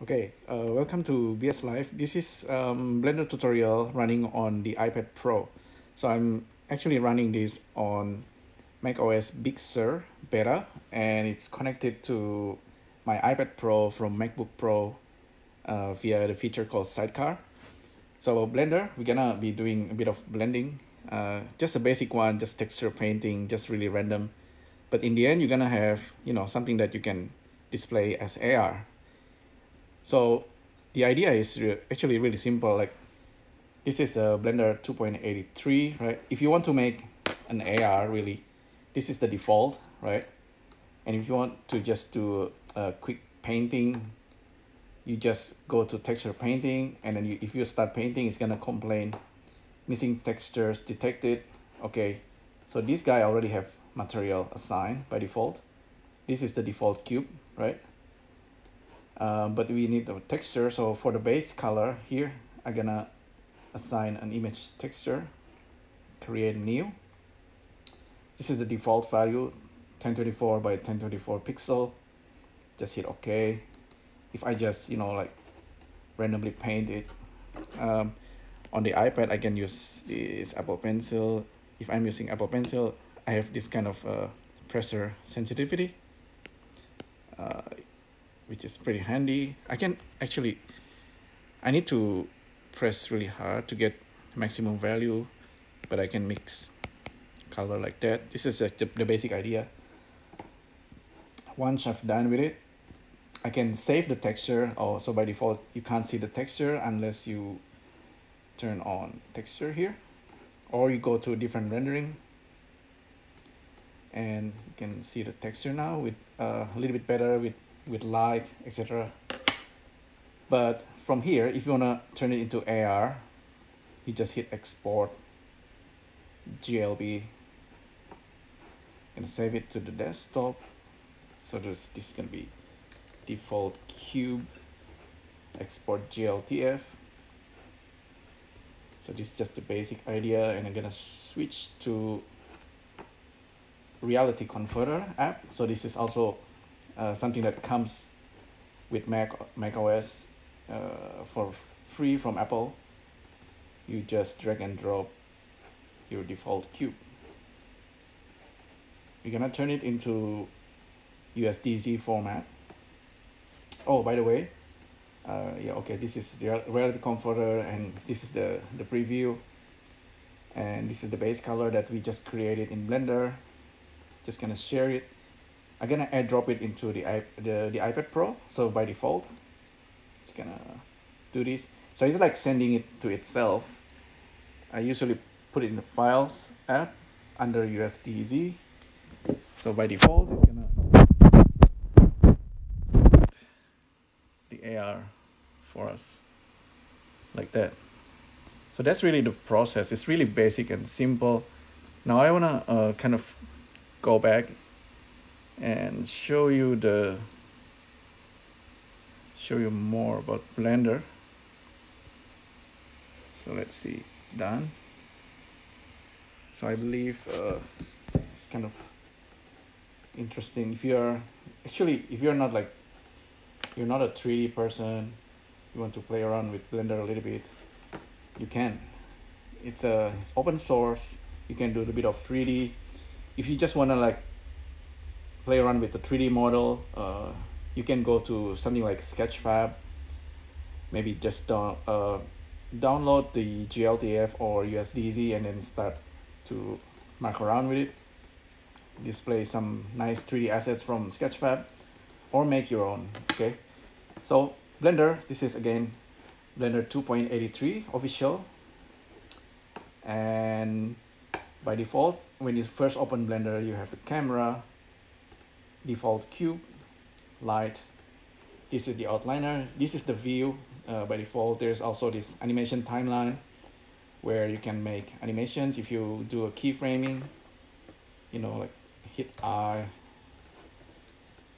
Okay, welcome to BS Live. This is Blender tutorial running on the iPad Pro. So I'm actually running this on macOS Big Sur beta, and it's connected to my iPad Pro from MacBook Pro via the feature called Sidecar. So Blender, we're gonna be doing a bit of blending, just a basic one, just texture painting, just really random. But in the end, you're gonna have, you know, something that you can display as AR. So the idea is actually really simple. Like, this is a Blender 2.83, right? If you want to make an AR, really, this is the default, right? And if you want to just do a quick painting, you just go to texture painting, and then if you start painting, it's gonna complain, missing textures detected. Okay, so this guy already have material assigned by default. This is the default cube, right? But we need a texture, so for the base color here, I'm gonna assign an image texture, create new. This is the default value, 1024 by 1024 pixel. Just hit OK. If I just, you know, like randomly paint it on the iPad, I can use this Apple Pencil. If I'm using Apple Pencil, I have this kind of pressure sensitivity. Which is pretty handy. I can actually, I need to press really hard to get maximum value, but I can mix color like that. This is the basic idea. Once I've done with it, I can save the texture. Oh, so by default, you can't see the texture unless you turn on texture here, or you go to a different rendering. And you can see the texture now with a little bit better with light, etc. But from here, if you want to turn it into AR, you just hit export GLB and save it to the desktop. So this is going to be default cube, export GLTF. So this is just the basic idea, and I'm going to switch to Reality Converter app. So this is also something that comes with macOS for free from Apple. You just drag and drop your default cube. We're gonna turn it into USDZ format. Oh, by the way, yeah, okay, this is the Reality Composer, and this is the preview, and this is the base color that we just created in Blender. Just gonna share it. I'm gonna airdrop it into the iPad Pro. So by default, it's gonna do this. So it's like sending it to itself. I usually put it in the Files app under USDZ. So by default, it's gonna the AR for us like that. So that's really the process. It's really basic and simple. Now I wanna kind of go back and show you more about Blender. So let's see, done. So I believe it's kind of interesting. If you're actually, if you're not like, you're not a 3D person, you want to play around with Blender a little bit, you can. It's open source. You can do a bit of 3D. If you just wanna like play around with the 3D model, you can go to something like Sketchfab, maybe just download the GLTF or USDZ and then start to muck around with it, display some nice 3D assets from Sketchfab, or make your own, okay? So Blender, this is again, Blender 2.83 official, and by default, when you first open Blender, you have the camera, default cube, light. This is the outliner. This is the view by default. There's also this animation timeline where you can make animations. If you do a keyframing, you know, like hit I,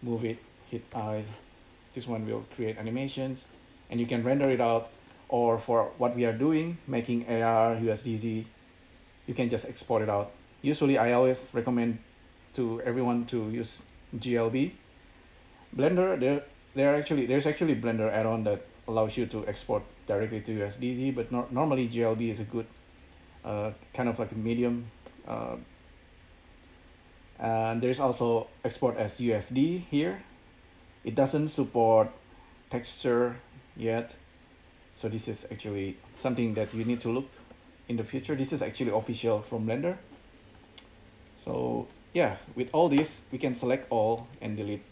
move it, hit I. This one will create animations, and you can render it out. Or for what we are doing, making AR, USDZ, you can just export it out. Usually, I always recommend to everyone to use GLB. Blender, there there's actually Blender add-on that allows you to export directly to USDZ, but normally GLB is a good kind of like a medium. And there's also export as USD here. It doesn't support texture yet, so this is actually something that you need to look in the future. This is actually official from Blender. So yeah, with all this, we can select all and delete.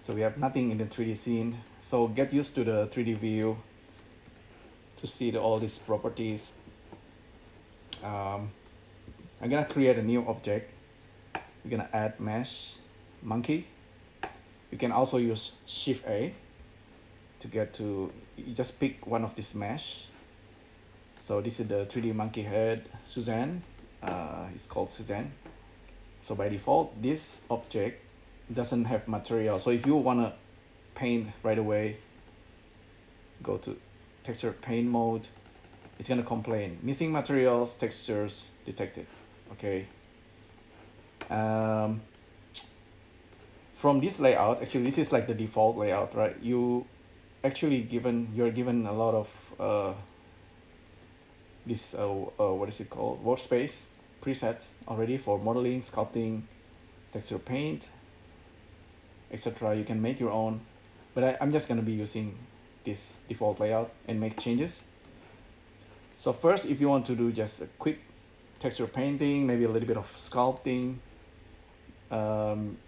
So we have nothing in the 3D scene. So get used to the 3D view to see all these properties. I'm gonna create a new object. We're gonna add mesh, monkey. You can also use Shift A to get to, you just pick one of these mesh. So this is the 3D monkey head, Suzanne. It's called Suzanne. So by default, this object doesn't have material. So if you wanna paint right away, go to texture paint mode. It's gonna complain, missing materials, textures detected. Okay. From this layout, actually this is like the default layout, right? You actually you're given a lot of this what is it called, workspace presets already for modeling, sculpting, texture paint, etc. You can make your own, but I'm just gonna be using this default layout and make changes. So first, if you want to do just a quick texture painting, maybe a little bit of sculpting,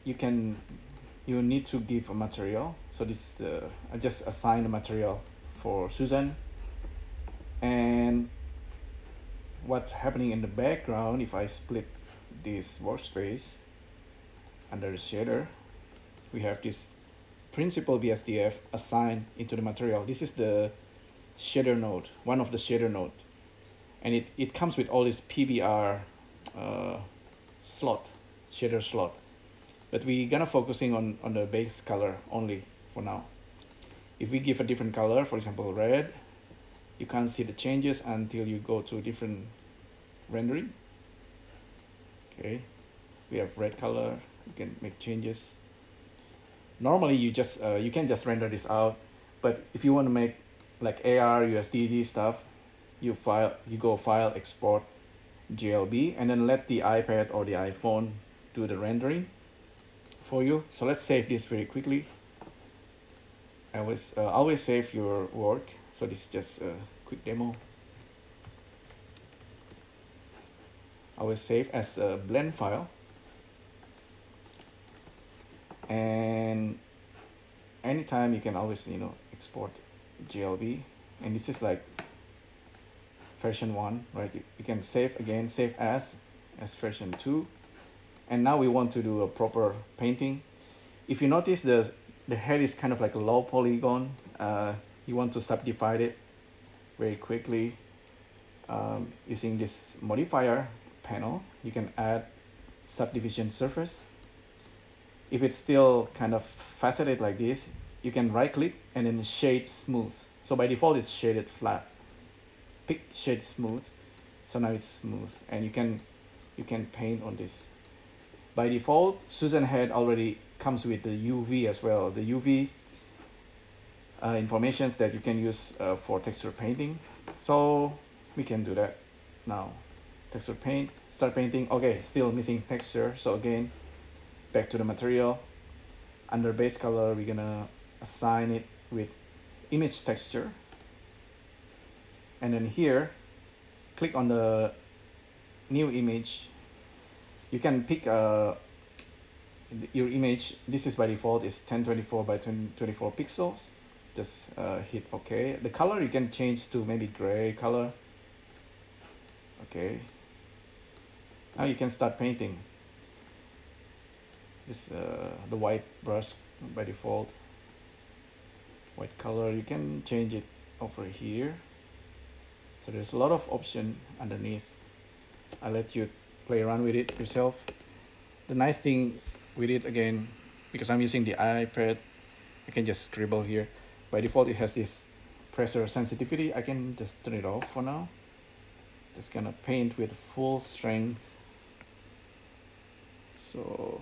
you need to give a material. So this is I just assign a material for Susan. And what's happening in the background, if I split this workspace under the shader, we have this principal BSDF assigned into the material. This is the shader node, one of the shader node. And it comes with all this PBR slot, shader slot. But we're gonna focusing on the base color only for now. If we give a different color, for example, red, you can't see the changes until you go to different rendering. Okay, we have red color, you can make changes. Normally you just you can just render this out, but if you want to make like AR, USDZ stuff, you go file, export, GLB, and then let the iPad or the iPhone do the rendering for you. So let's save this very quickly. Always save your work. So this is just a quick demo. I will save as a blend file. And anytime you can always, you know, export GLB. And this is like version 1, right? You can save again, save as version 2. And now we want to do a proper painting. If you notice, the head is kind of like a low polygon. You want to subdivide it very quickly using this modifier panel. You can add subdivision surface. If it's still kind of faceted like this, you can right click and then shade smooth. So by default, it's shaded flat. Pick shade smooth. So now it's smooth, and you can paint on this. By default, Suzanne head already comes with the UV as well. The UV informations that you can use for texture painting. So we can do that now. Texture paint, start painting. Okay, still missing texture. So again, back to the material. Under base color, we're gonna assign it with image texture. And then here, click on the new image. You can pick your image. This is by default, it's 1024 by 1024 pixels. Just hit OK. The color you can change to maybe gray color. Okay. Now you can start painting. This the white brush by default. White color, you can change it over here. So there's a lot of option underneath. I let you play around with it yourself. The nice thing with it, again, because I'm using the iPad, I can just scribble here. By default, it has this pressure sensitivity. I can just turn it off for now. Just gonna paint with full strength. So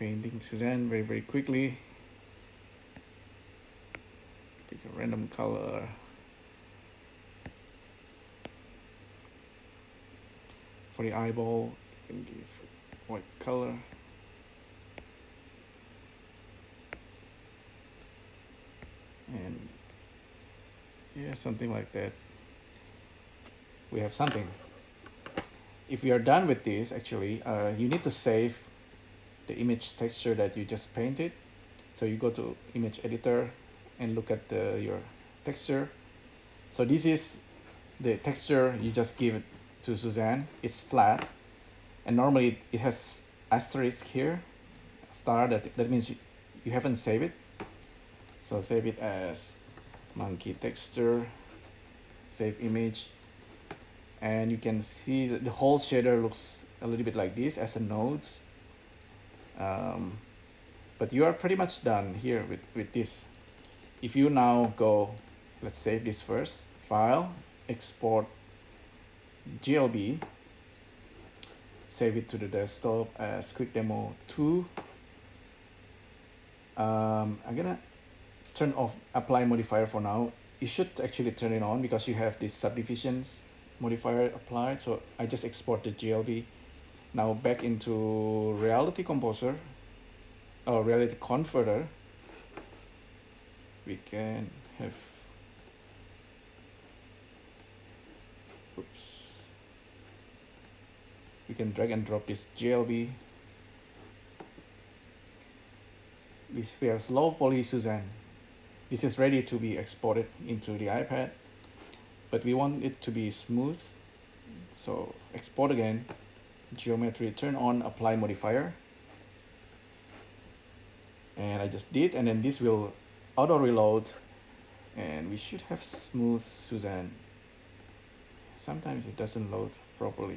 painting Suzanne very quickly. Pick a random color. For the eyeball, you can give white color. And yeah, something like that. We have something. If you are done with this, actually, you need to save the image texture that you just painted. So you go to image editor and look at your texture. So this is the texture you just give it to Suzanne. It's flat, and normally it has asterisk here, star. That means you haven't saved it. So save it as monkey texture, save image. And you can see that the whole shader looks a little bit like this as a nodes. But you are pretty much done here with this. If you now go, let's save this first, file, export GLB, save it to the desktop as quick demo 2. I'm gonna turn off apply modifier for now. You should actually turn it on because you have these subdivisions modifier applied. So I just export the GLB. Now back into Reality Composer or Reality Converter. We can have, oops, we can drag and drop this GLB. We have slow poly Suzanne. This is ready to be exported into the iPad, but we want it to be smooth. So export again, geometry, turn on apply modifier. And I just did, and then this will auto reload and we should have smooth Suzanne. Sometimes it doesn't load properly.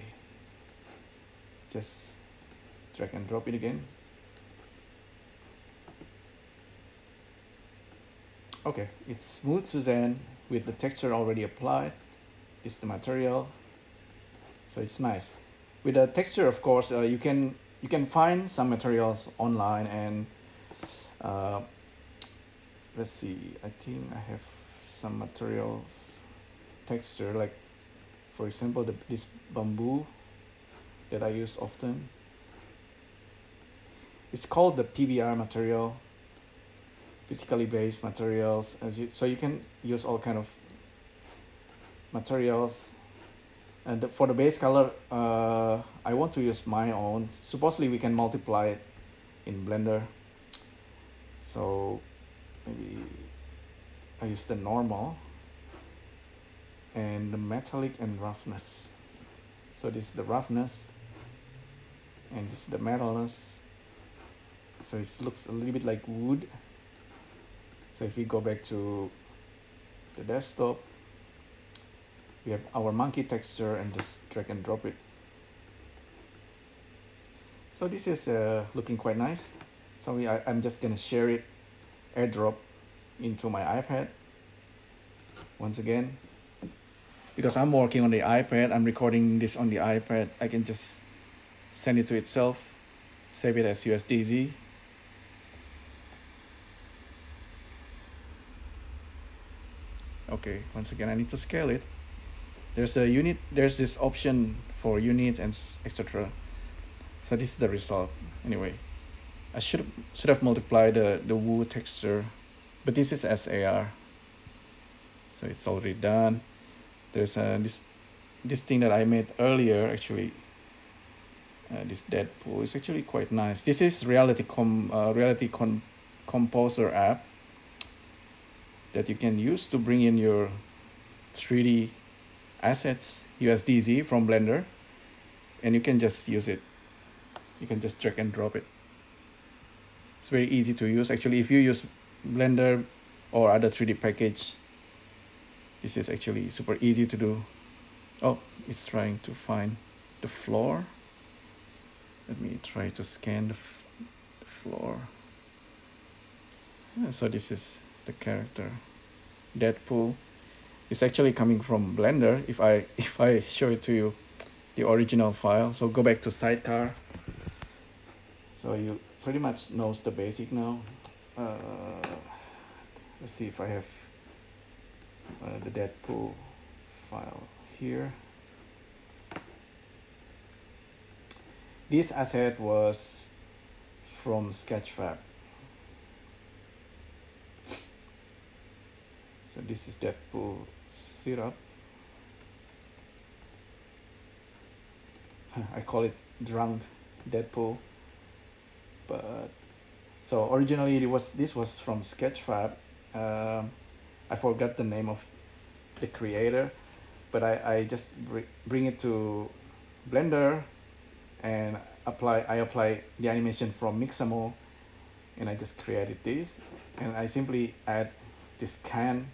Just drag and drop it again. Okay, it's smooth Suzanne with the texture already applied. It's the material, so it's nice. With the texture, of course, you can find some materials online, and let's see. I think I have some materials texture, like for example this bamboo that I use often. It's called the PBR material. Physically based materials, so you can use all kind of materials. And for the base color, I want to use my own. Supposedly we can multiply it in Blender. So maybe I use the normal and the metallic and roughness. So this is the roughness and this is the metalness. So it looks a little bit like wood. So if we go back to the desktop, we have our monkey texture and just drag and drop it. So this is looking quite nice. So I'm just gonna share it, airdrop into my iPad. Once again, because I'm working on the iPad, I'm recording this on the iPad, I can just send it to itself, save it as USDZ. Okay, once again, I need to scale it. There's this option for unit and etc. So this is the result. Anyway, I should have multiplied the wood texture, but this is as AR. So it's already done. There's this thing that I made earlier, actually. This Deadpool is actually quite nice. This is Reality Composer app that you can use to bring in your 3D assets, USDZ from Blender, and you can just use it. You can just drag and drop it. It's very easy to use. Actually, if you use Blender or other 3D package, this is actually super easy to do. Oh, it's trying to find the floor. Let me try to scan the floor. Yeah, so this is the character Deadpool. It's actually coming from Blender. If I show it to you, the original file. So go back to Sidecar, So you pretty much knows the basic now. Let's see if I have the Deadpool file here. This asset was from Sketchfab. So this is Deadpool syrup. I call it drunk Deadpool, but so originally it was, this was from Sketchfab. I forgot the name of the creator, but I just bring it to Blender and I apply the animation from Mixamo, and I just created this, and I simply add this can.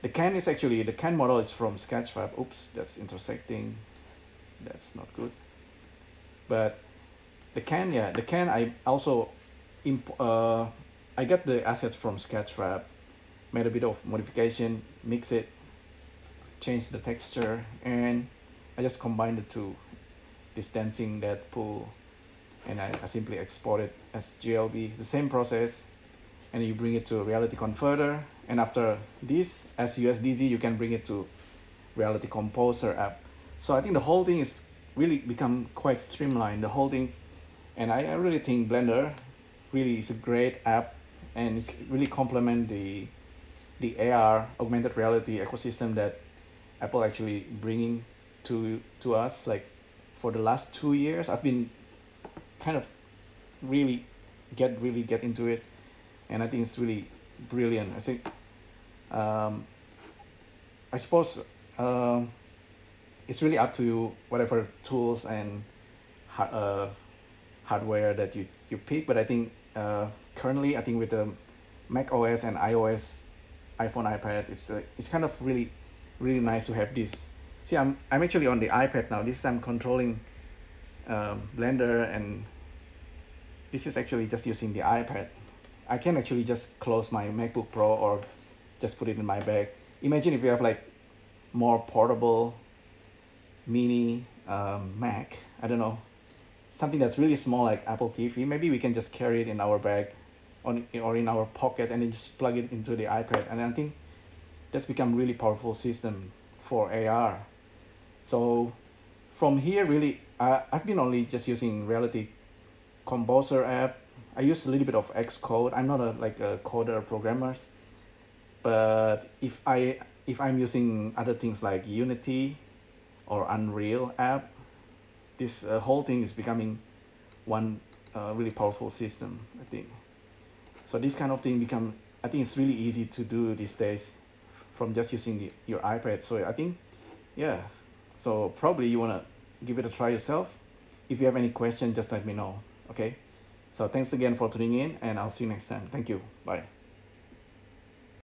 The can is actually, the can model is from Sketchfab. Oops, that's intersecting. That's not good. But the can, yeah, the can, I also I got the assets from Sketchfab, made a bit of modification, mix it, change the texture, and I just combined the two, this dancing Deadpool, and I simply export it as GLB, the same process, and you bring it to Reality Converter, and after this, as USDZ, you can bring it to Reality Composer app. So I think the whole thing is really become quite streamlined, the whole thing, and I really think Blender really is a great app, and it's really complement the AR augmented reality ecosystem that Apple actually bringing to us. Like for the last 2 years, I've been kind of really get into it, and I think it's really brilliant. I think, I suppose. It's really up to you, whatever tools and hardware that you pick. But I think currently, I think with the macOS and iOS, iPhone, iPad, it's kind of really nice to have this. See, I'm actually on the iPad now. This I'm controlling Blender, and this is actually just using the iPad. I can actually just close my MacBook Pro or just put it in my bag. Imagine if you have like more portable mini Mac, I don't know, something that's really small like Apple TV. Maybe we can just carry it in our bag or in our pocket, and then just plug it into the iPad, and I think that's become really powerful system for AR. So from here, really, I've been only just using Reality Composer app. I use a little bit of Xcode. I'm not like a coder programmer, but if I'm using other things like Unity or Unreal app, this whole thing is becoming one really powerful system, I think. So this kind of thing become, I think it's really easy to do these days from just using your iPad. So I think, yeah, so probably you wanna give it a try yourself. If you have any question, just let me know, okay? So thanks again for tuning in, and I'll see you next time. Thank you, bye.